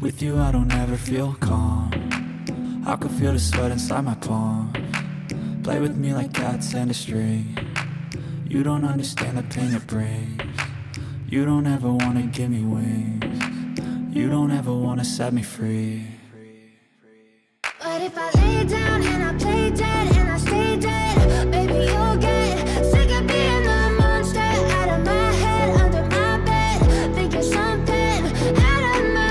With you I don't ever feel calm. I can feel the sweat inside my palm. Play with me like cats and a string. You don't understand the pain it brings. You don't ever wanna give me wings. You don't ever wanna set me free. But if I lay down and I play dead and I stay dead, baby you'll get sick of being the monster out of my head, under my bed. Think you're something out of my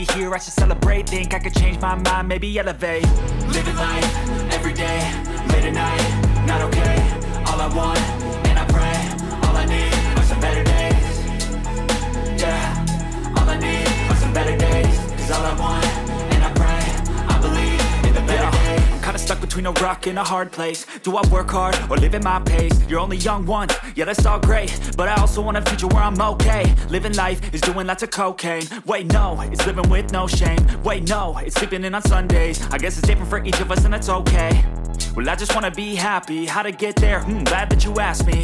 hear, I should celebrate. Think I could change my mind, maybe elevate. Living life, every day, late at night, not okay. All I want, and I pray, all I need are some better days. Yeah, all I need are some better days. Cause all I want, and I pray, I believe in the better days. Kinda stuck between a rock and a hard place. Do I work hard or live at my pace? You're only young once, yeah that's all great, but I also want a future where I'm okay. Living life is doing lots of cocaine. Wait no, it's living with no shame. Wait no, it's sleeping in on Sundays. I guess it's different for each of us and that's okay. Well I just wanna be happy, how to get there, glad that you asked me.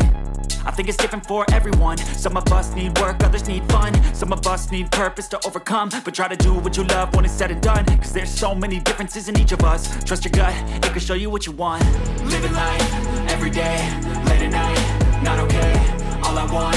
I think it's different for everyone. Some of us need work, others need fun. Some of us need purpose to overcome, but try to do what you love when it's said and done, cause there's so many differences in each of us. Trust your gut, it can show you what you want. Living life, every day, late at night, not okay. All I want